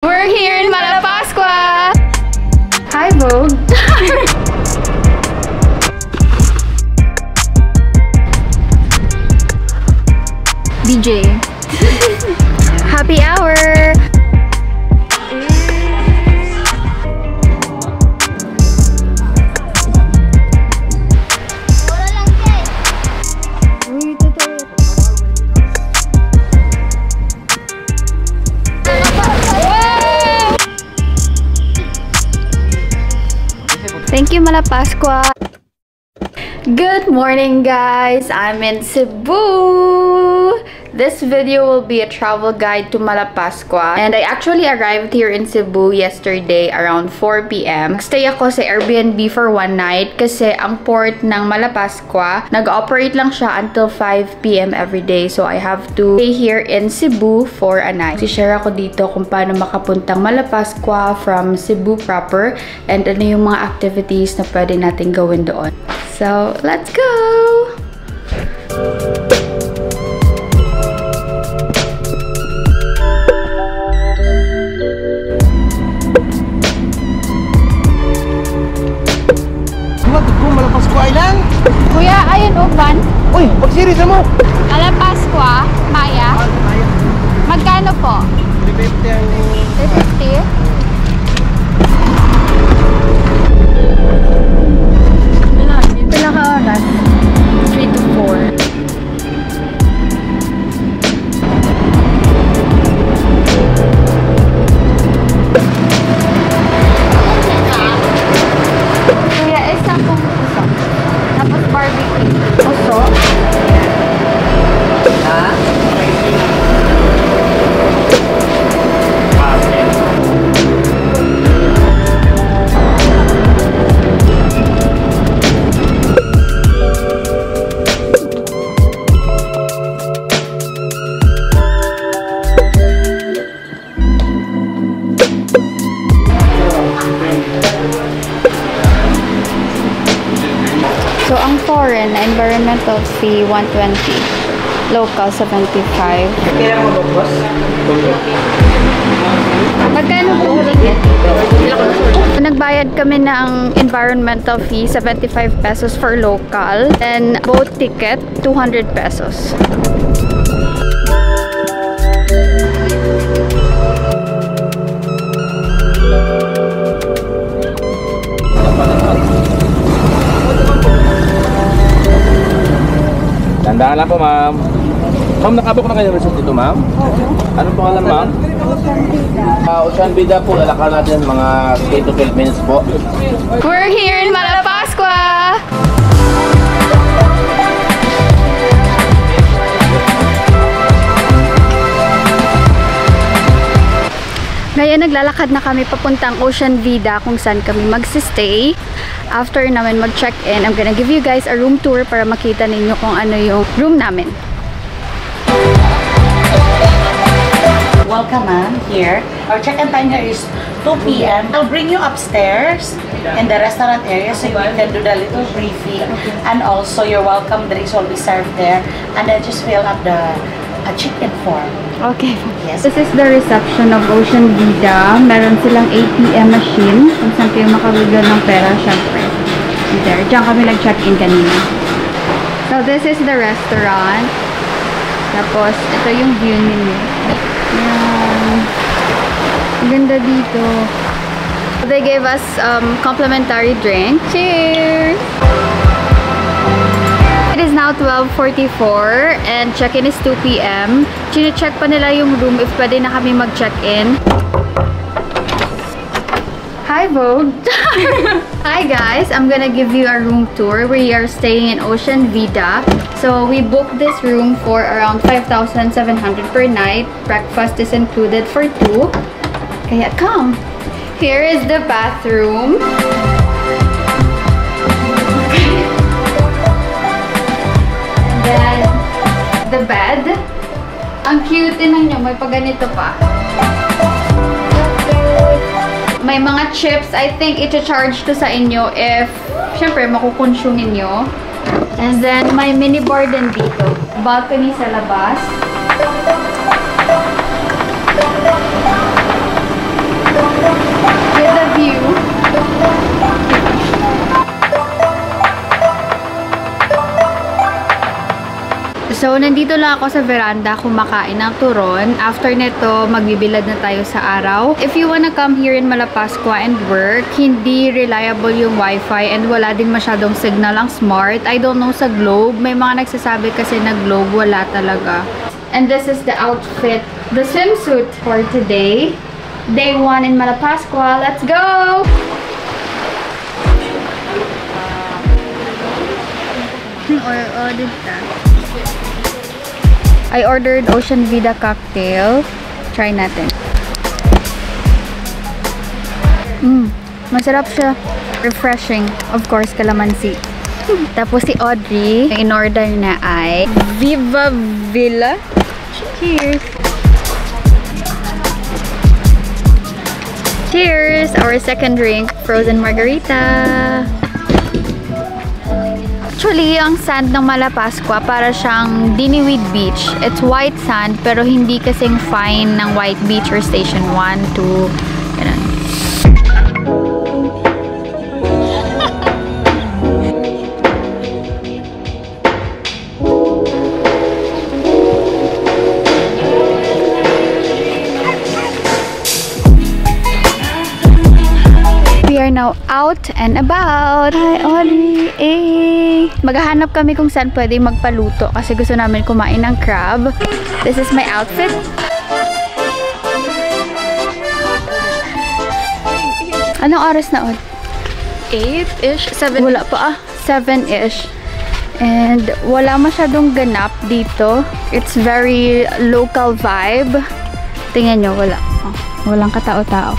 We're here in Malapascua! Hi, Vogue! DJ. Happy hour! Thank you, Malapascua. Good morning, guys. I'm in Cebu. This video will be a travel guide to Malapascua, and I actually arrived here in Cebu yesterday around 4 p.m. Stay ako sa Airbnb for one night kasi ang port ng Malapascua nag-operate lang siya until 5 p.m. every day, so I have to stay here in Cebu for a night. I-share ako dito kung paano makapuntang Malapascua from Cebu proper and ano yung mga activities na pwede natin gawin doon. So, let's go! Malapascua Island? Kuya, ayun o, van? Uy, pag-series na mo! Malapascua, Maya. Magkano po? 350 ang... 350? Pinaka-oras? 3 to 4. Kuya, isang pong usok. Tapos barbecue. Usok? Ha? Foreign, environmental fee 120, local 75. Kailan mo boss? Magkano po? Nagbayad kami ng environmental fee 75 pesos for local, and boat ticket 200 pesos. Tandaan lang po, ma'am. Ma'am, nakabook na kayo resort dito, ma'am? Oo. Anong pangalan, ma'am? Ocean Vida. Ocean Vida po. Lalakal natin mga 8 to 12 minutes po. We're here in Malapascua! Ngayon, naglalakad na kami papuntang Ocean Vida kung saan kami magsistay. After namin mag-check-in, I'm gonna give you guys a room tour para makita ninyo kung ano yung room namin. Welcome, ma'am, here. Our check-in time here is 2 p.m. I'll bring you upstairs in the restaurant area so you can do the little briefing. And also, your welcome drinks will be served there. And then just fill up the check-in form. Okay. Yes. This is the reception of Ocean Vida. Meron silang ATM machine kung saan kayo makawigil ng pera, syempre. There. Diyan kami nag-check-in kanina. So, this is the restaurant. Tapos, ito yung view ninyo. Ayan. Ganda dito. They gave us complimentary drink. Cheers! It is now 12:44 and check-in is 2 p.m. Chine-check pa nila yung room if pwede na kami mag-check-in. Hi, Vogue! Hi, guys! I'm gonna give you a room tour. We are staying in Ocean Vida. So, we booked this room for around 5,700 per night. Breakfast is included for 2. Kaya come! Here is the bathroom. The bed. Ang cute din nyo, may paganito pa. May mga chips, I think i-charge to sa inyo if syempre makukonsume niyo. And then may mini bar din dito. Balcony sa labas. So, nandito lang ako sa veranda kumakain ng turon. After neto, magbibilad na tayo sa araw. If you wanna come here in Malapascua and work, hindi reliable yung wifi and wala din masyadong signal ang smart. I don't know sa Globe. May mga nagsasabi kasi na Globe wala talaga. And this is the outfit, the swimsuit for today. Day 1 in Malapascua. Let's go! I ordered Ocean Vida cocktail. Try natin. Masarap siya. Refreshing. Of course, kalamansi. Tapos si Audrey, in-order na ay Viva Villa. Cheers! Cheers! Our second drink, frozen margarita. Actually, ang sand ng Malapascua para siyang Diniwid Beach. It's white sand pero hindi kasing fine ng White Beach or Station 1, 2, ganun. Now out and about. Hi, Audrey. Eh. Maghahanap kami kung saan pwede magpaluto kasi gusto namin kumain ng crab. This is my outfit. Anong oras na, Od? 8-ish? 7-ish? Wala pa ah. 7-ish. And wala masyadong ganap dito. It's very local vibe. Tingnan nyo, wala. Oh, walang katao-tao.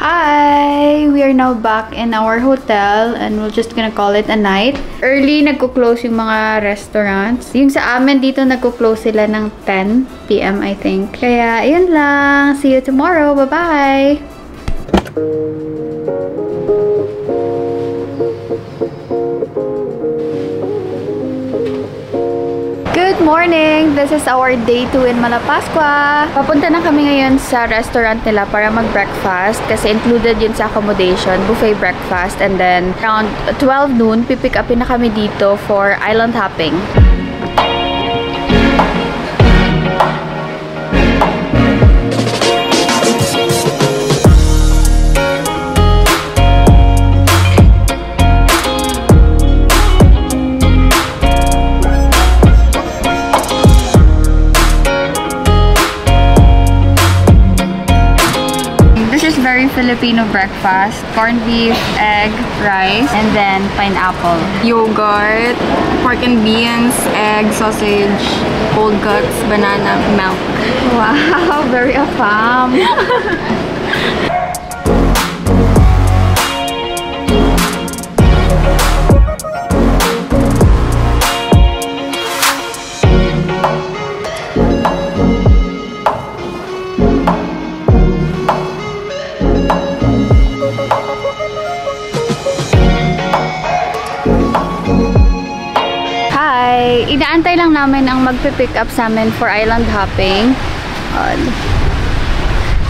Hi! We are now back in our hotel and we're just gonna call it a night. Early, nagko-close yung mga restaurants. Yung sa amin dito, nagko-close sila ng 10 PM, I think. Kaya, yun lang. See you tomorrow. Bye-bye! Good morning! This is our day 2 in Malapascua. Papunta na kami ngayon sa restaurant nila para mag-breakfast kasi included yun sa accommodation, buffet breakfast. And then around 12 noon, pipick upin na kami dito for island hopping. Filipino breakfast, corned beef, egg, rice, and then pineapple. Yogurt, pork and beans, egg, sausage, cold cuts, banana, milk. Wow, very afam. Inaantay lang namin ang magpipick up sa amin for island hopping.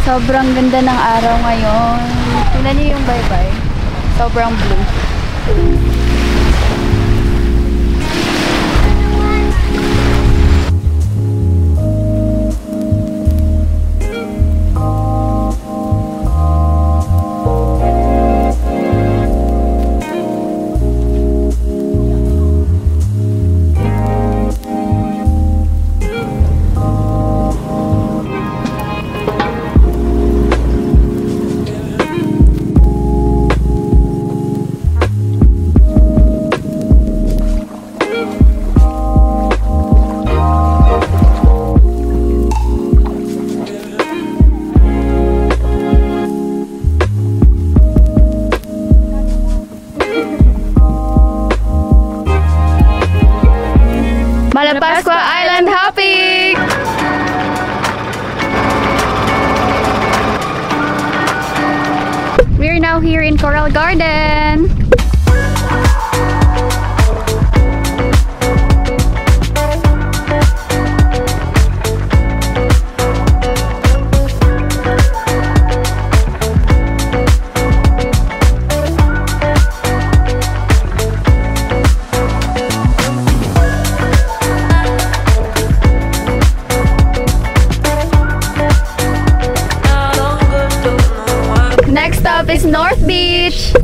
Sobrang ganda ng araw ngayon. Tingnan niyo yung bye-bye. Sobrang blue. now here in Coral Garden. Next up is North Beach. So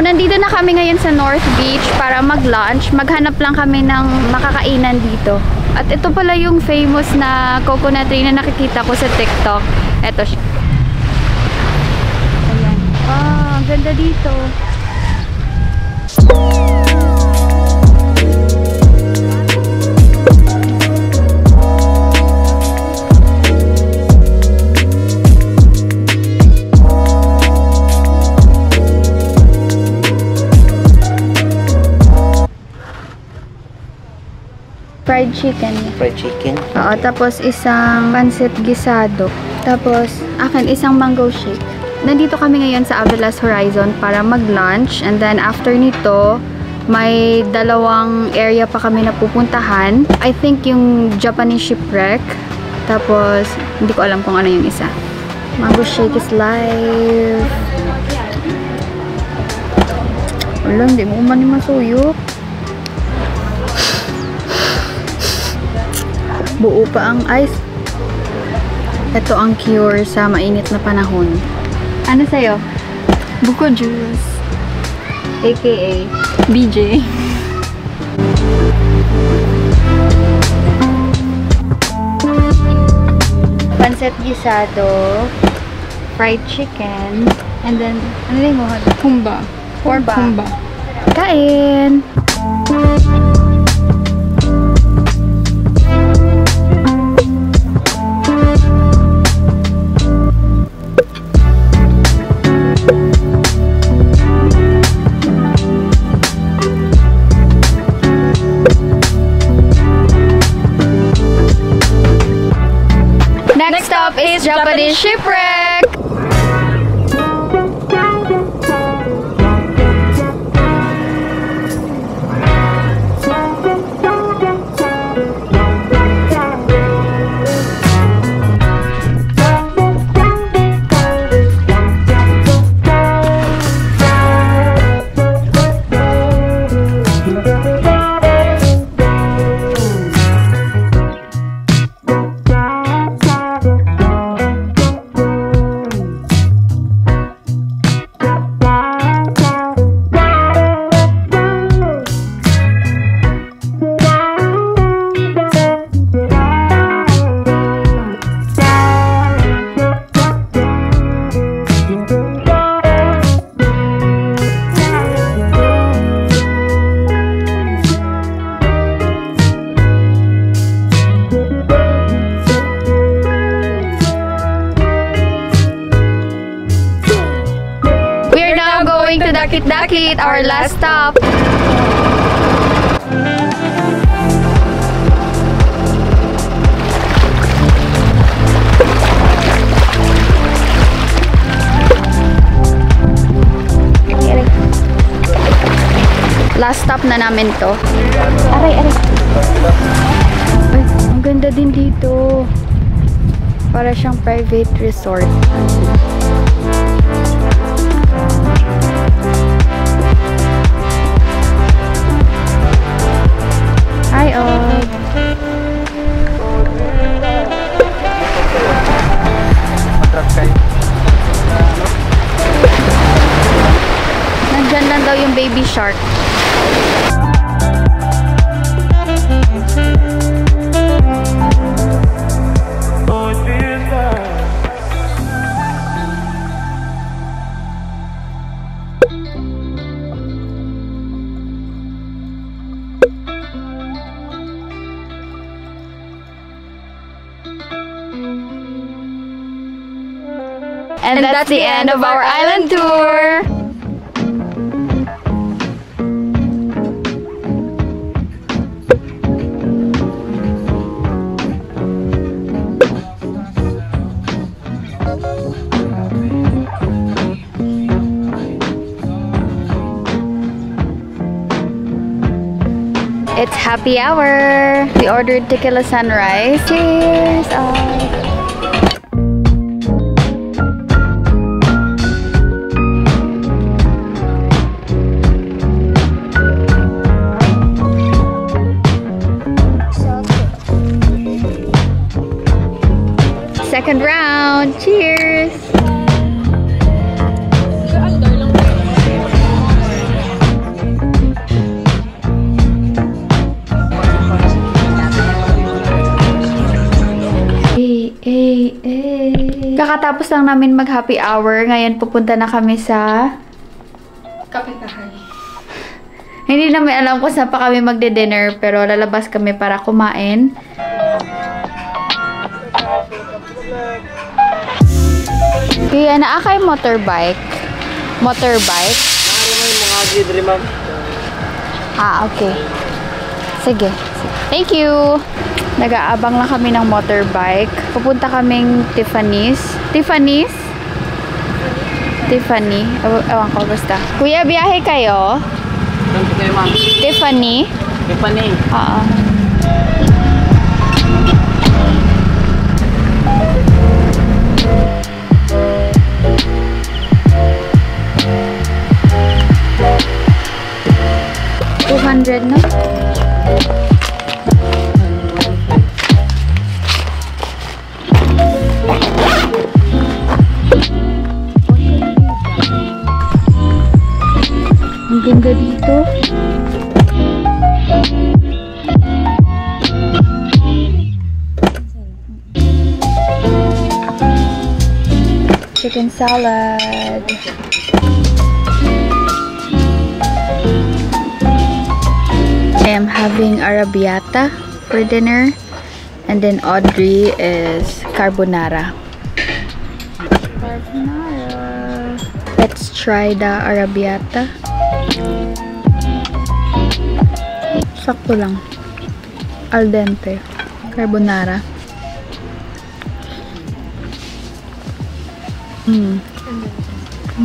nandito na kami ngayon sa North Beach para mag-lunch. Maghanap lang kami ng makakainan dito. At ito pala yung famous na coconut tree na nakikita ko sa TikTok. Ito siya. Ayan. Ah, ang ganda dito. Fried chicken. Fried chicken? Oo, tapos isang pancit gisado. Tapos, akin, isang mango shake. Nandito kami ngayon sa Avelas Horizon para mag-lunch. And then, after nito, may dalawang area pa kami na pupuntahan. I think yung Japanese shipwreck. Tapos, hindi ko alam kung ano yung isa. Mango shake is live. Wala, hindi mo man yung masuyok. Buo pa ang ice. Ito ang cure sa mainit na panahon. Ano sa'yo? Buko juice. AKA BJ. Pancit gisado, fried chicken, and then, ano din mo? Kumba. Korba. Kumba. Kain! Is Japanese shipwreck. Dakit-dakit, our last stop. Last stop na namin to. Aray, aray. Ay, ang ganda din dito. Para siyang private resort. Nandiyan lang daw yung baby shark. And that's the end of our island tour! Happy hour! We ordered tequila sunrise. Cheers! Second round. Cheers! Kakatapos lang namin mag-happy hour. Ngayon pupunta na kami sa kapitahan. Hindi namin alam kung saan pa kami magde-dinner, pero lalabas kami para kumain. Kaya naakay motorbike. Ah, okay. Sige. Thank you. Nag-aabang lang kami ng motorbike. Pupunta kaming Tiffany's? Tiffany. Ewan ko, basta. Kuya, biyahe kayo? Tiffany? Oo. $200 na? Ganda dito. Chicken salad. I am having arrabbiata for dinner, and then Audrey is carbonara. Let's try the arrabbiata. Sakto lang. Al dente. Carbonara.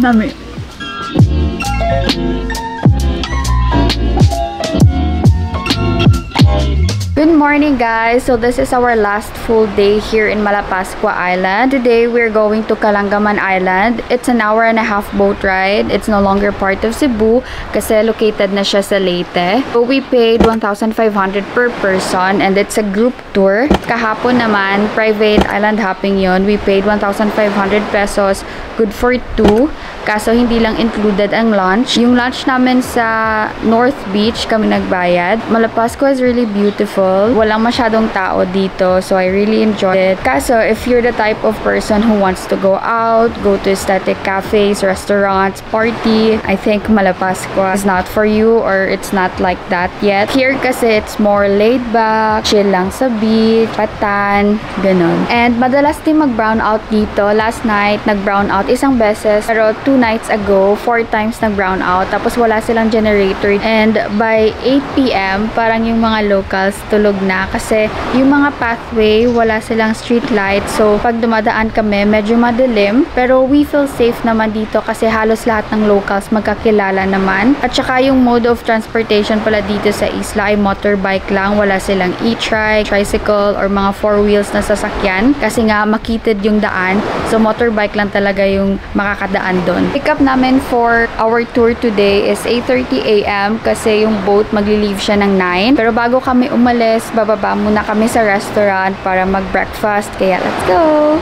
Dami. Good morning, guys. So this is our last full day here in Malapascua Island. Today we're going to Kalanggaman Island. It's an hour-and-a-half boat ride. It's no longer part of Cebu kasi located na siya sa Leyte. So we paid 1,500 per person, and it's a group tour. Kahapon naman, private island hopping yon. We paid 1,500 pesos, good for two. Kaso hindi lang included ang lunch. Yung lunch namin sa North Beach kami nagbayad. Malapascua is really beautiful. Walang masyadong tao dito, so I really enjoyed it. Kaso, if you're the type of person who wants to go out, go to aesthetic cafes, restaurants, party, I think Malapascua is not for you, or it's not like that yet. Here kasi it's more laid back, chill lang sa beach, patan, ganun. And madalas din mag-brown out dito. Last night, nag-brown out isang beses, pero 2 nights ago, 4 times nag-brown out, tapos wala silang generator. And by 8 p.m, parang yung mga locals tulog na kasi yung mga pathway wala silang street light, so pag dumadaan kami medyo madilim, pero we feel safe naman dito kasi halos lahat ng locals magkakilala naman. At saka yung mode of transportation pala dito sa isla ay motorbike lang, wala silang e-trike, tricycle or mga 4 wheels na sasakyan kasi nga makitid yung daan, so motorbike lang talaga yung makakadaan doon. Pick up namin for our tour today is 8:30 a.m. kasi yung boat maglilive siya ng 9, pero bago kami umalis, bababa muna kami sa restaurant para mag-breakfast. Kaya let's go!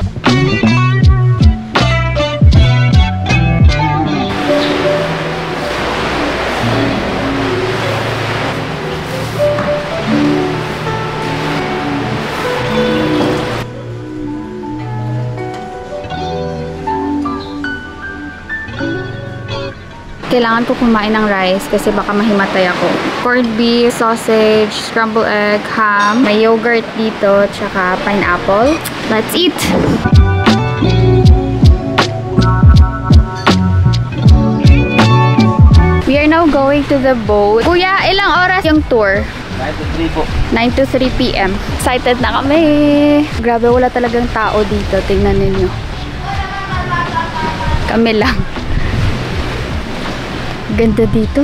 Kailangan ko kumain ng rice kasi baka mahimatay ako. Corned beef, sausage, scrambled egg, ham, may yogurt dito, tsaka pineapple. Let's eat! We are now going to the boat. Kuya, ilang oras yung tour? 9 to 3 p.m. Excited na kami! Grabe, wala talagang tao dito. Tingnan ninyo. Kami lang. Ganda dito.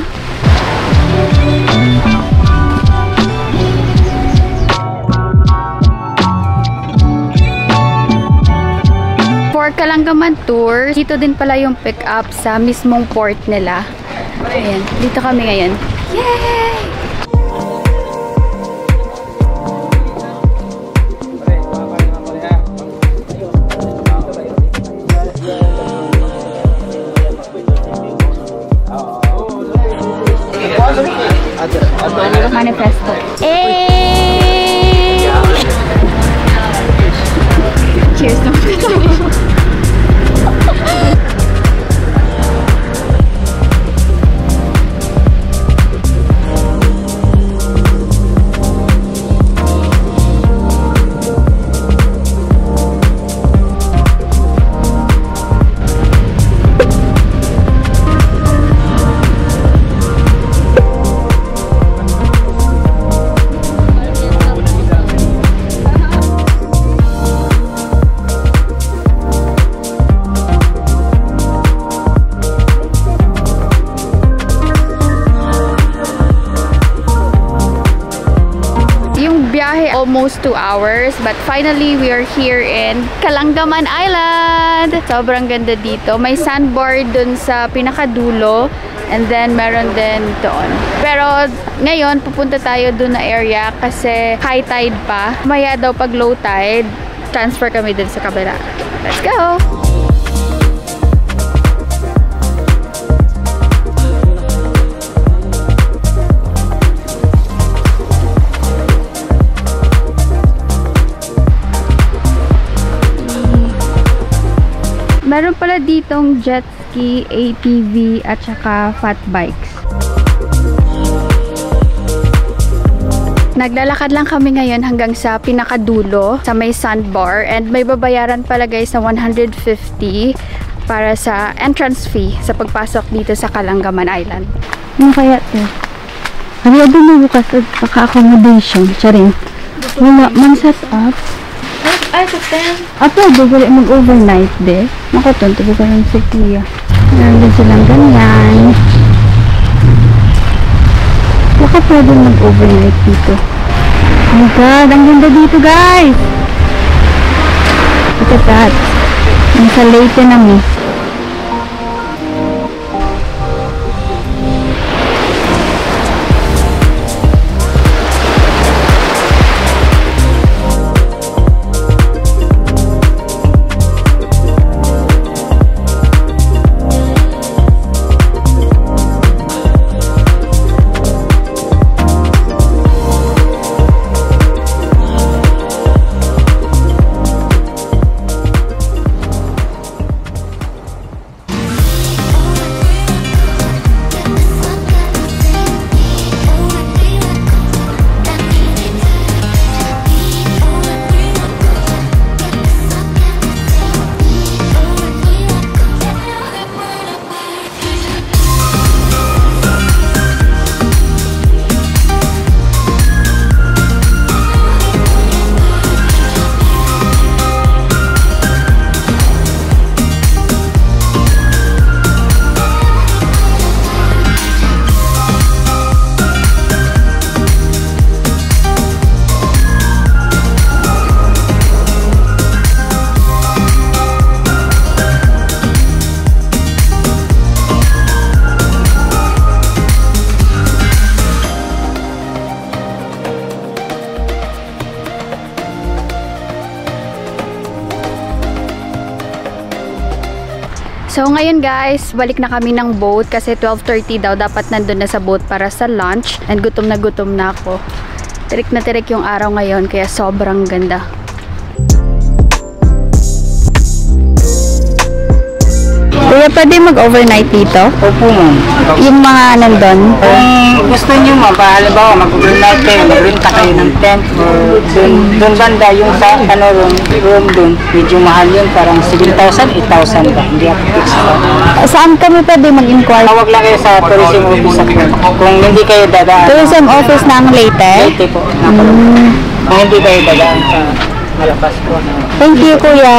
for Kalanggaman tour, dito din pala yung pick up sa mismong port nila. Ayan, dito kami ngayon. Yay! Manifesto. Hey! Cheers to almost 2 hours, but finally we are here in Kalanggaman Island. Sobrang ganda dito. May sandbar dun sa pinakadulo, and then meron din doon. Pero ngayon pupunta tayo dun na area kasi high tide pa. Maya daw pag low tide, transfer kami din sa kabila. Let's go! Meron pala ditong jet ski, ATV, at saka fat bikes. Naglalakad lang kami ngayon hanggang sa pinakadulo, sa may sandbar. And may babayaran pala guys na 150 para sa entrance fee sa pagpasok dito sa Kalanggaman Island. Ano kaya ito? Ano mo bukas at paka-accommodation? Charing. Man set up. Ay, sa 10. Apo, bigla mag-overnight de. Makatun, tubo ka lang si Kia. Nandun silang ganyan. Baka pwede mag-overnight dito. Oh my God, ang ganda dito guys! Look at that. Nasa Leyte na mo. So ngayon guys, balik na kami ng boat kasi 12:30 daw dapat nandun na sa boat para sa lunch, and gutom na ako. Tirik na tirik yung araw ngayon kaya sobrang ganda. Kuya, pwede mag-overnight dito? Opo ma'am. Yung mga nandun? Gusto nyo ma'am, halimbawa mag-overnight kayo, mag-renta kayo ng tent or dun banda yung sa ano, room dun. Medyo mahal yun, parang 7,000, 8,000 ba? Hindi ako fix pa. Saan kami pwede mag-inquire? Tawag lang kayo sa tourism office ako. Kung hindi kayo dadaan. Tourism office ng Leyte? Leyte po. Kung hindi kayo dadaan sa Malapascua. Thank you kuya.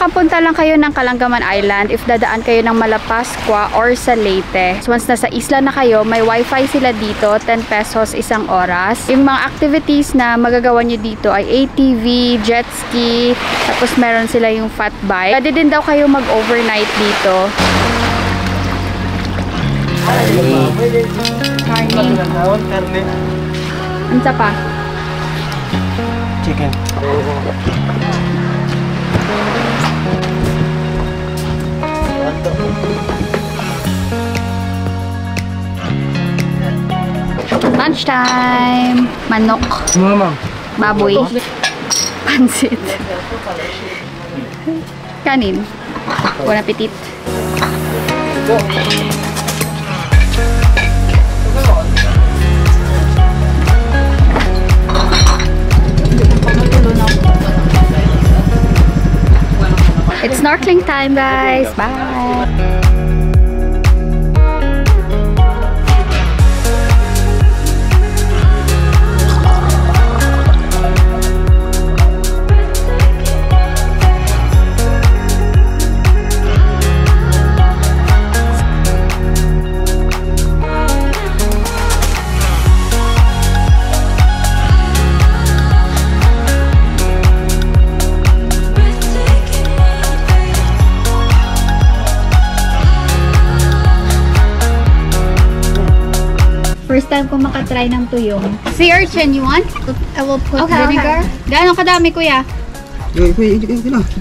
nakakapunta lang kayo ng Kalanggaman Island if dadaan kayo ng Malapascua or sa Leyte. So once nasa isla na kayo, may wifi sila dito, 10 pesos isang oras. Yung mga activities na magagawa nyo dito ay ATV, jet ski, tapos meron sila yung fat bike. Pwede din daw kayo mag-overnight dito. Carne. Ansa pa? Chicken. Lunch time. Manok. Mama. Baboy. Pansit. Kanin. Bon appetit. It's snorkeling time, guys. Bye. First time ko makatry ng tuyong. Sea urchin, you want? I will put vinegar. Okay. Gaano kadami, kuya?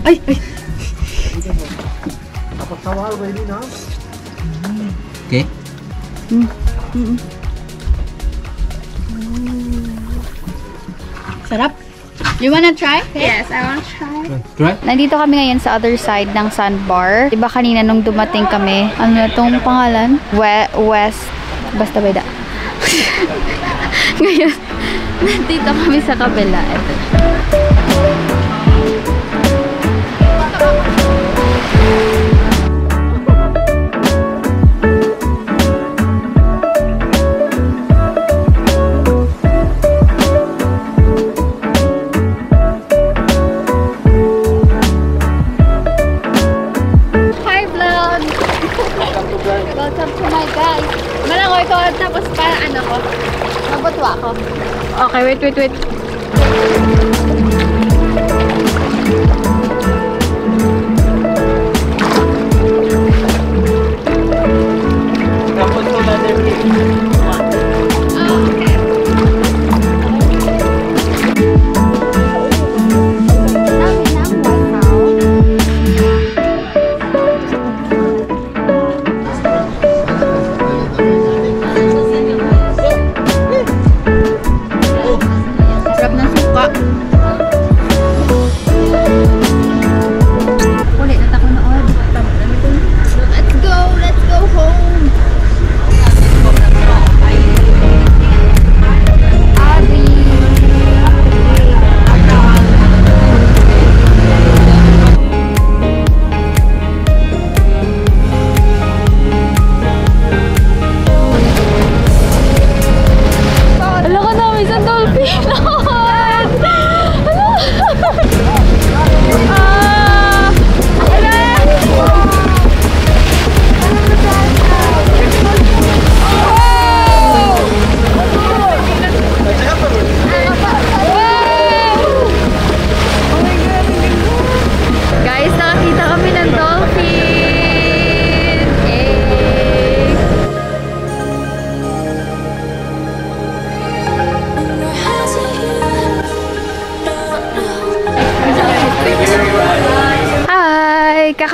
Ay! Okay? Sarap. You wanna try? Yes, I wanna try. Nandito kami ngayon sa other side ng sandbar. Diba kanina nung dumating kami, ano itong pangalan? West. Basta beda. Ngayon, nandito kami sa kabila. Ito. Hi vlog! Welcome to my guys! Malangoy ko tapos para ano ko. Nabutwa ko. Okay, wait. Tapos ko na din.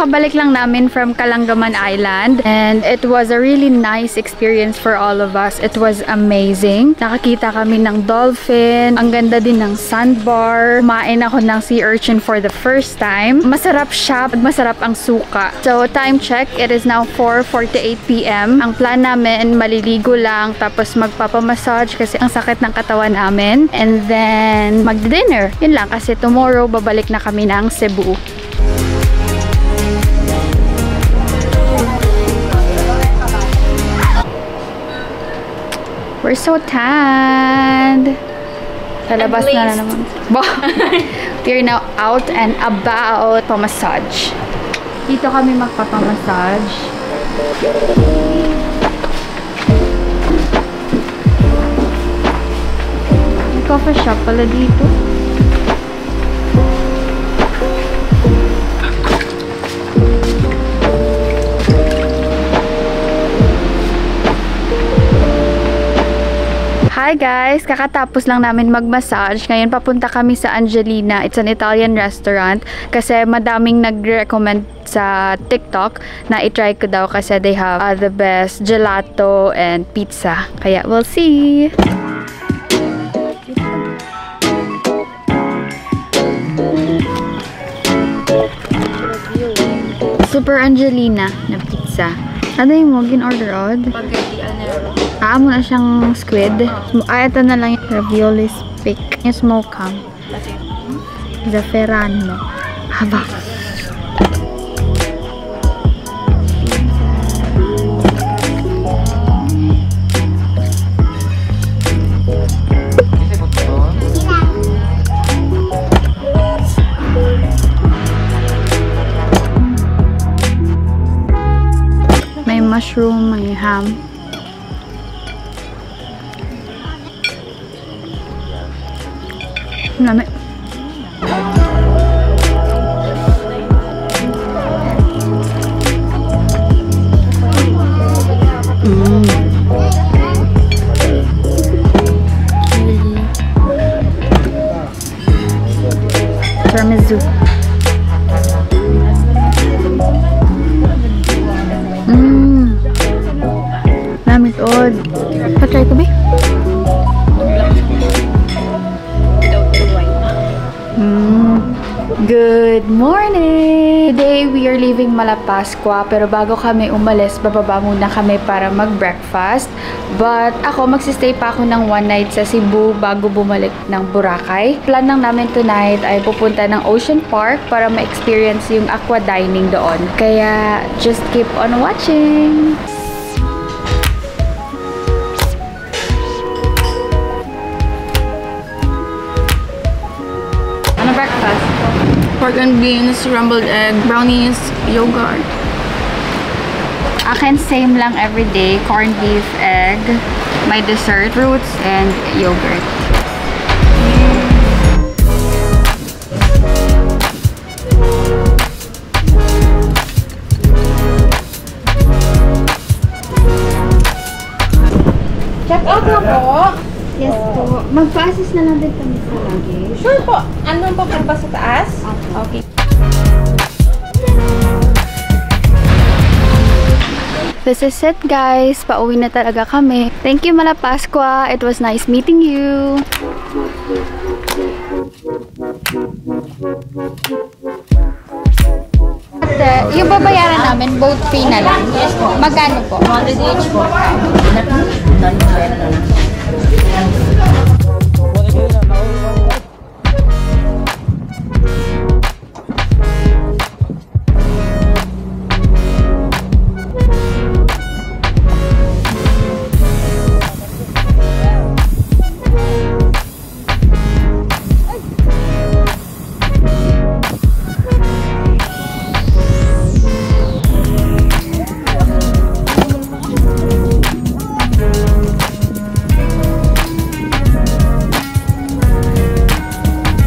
Balik lang namin from Kalanggaman Island and it was a really nice experience for all of us. It was amazing. Nakakita kami ng dolphin. Ang ganda din ng sandbar. Kumain ako ng sea urchin for the first time. Masarap siya at masarap ang suka. So time check, it is now 4:48 p.m. Ang plan namin, maliligo lang tapos magpapamassage kasi ang sakit ng katawan namin. And then mag-dinner. Yun lang kasi tomorrow babalik na kami ng Cebu. We're so tanned. Sa labas na naman. We are now out and about. Pamassage. Dito kami magpapamassage. May coffee shop pala dito. Hi guys! Kakatapos lang namin mag-massage. Ngayon papunta kami sa Angelina. It's an Italian restaurant kasi madaming nag-recommend sa TikTok na i-try ko daw kasi they have the best gelato and pizza. Kaya we'll see! Super Angelina na pizza. Ano yung mo gin-order odd? Spaghetti alnero. Amo na siyang squid. Ayata na lang yung ravioli pick. Yung smoke ham. Zafferano. Haba. May mushroom, may ham. Nami. Tiramisu. Namit od. Patry ko ba? Good morning! Today, we are leaving Malapascua. Pero bago kami umalis, bababa muna kami para mag-breakfast. But ako, magsistay pa ako ng one night sa Cebu bago bumalik ng Boracay. Plan lang namin tonight ay pupunta ng Ocean Park para ma-experience yung aqua dining doon. Kaya, just keep on watching! Pork and beans, rumbled egg, brownies, yogurt. Akin same lang every day, corned beef, egg, my dessert, fruits, and yogurt. Check out na po. Yes po. Magpa-assist na lang din kami sa luggage. Sure po. Ano po pa sa taas? Okay. This is it guys. Pauwi na talaga kami. Thank you Malapascua. It was nice meeting you. At yung babayaran namin, boat fee na lang. Magkano po? 100 each po.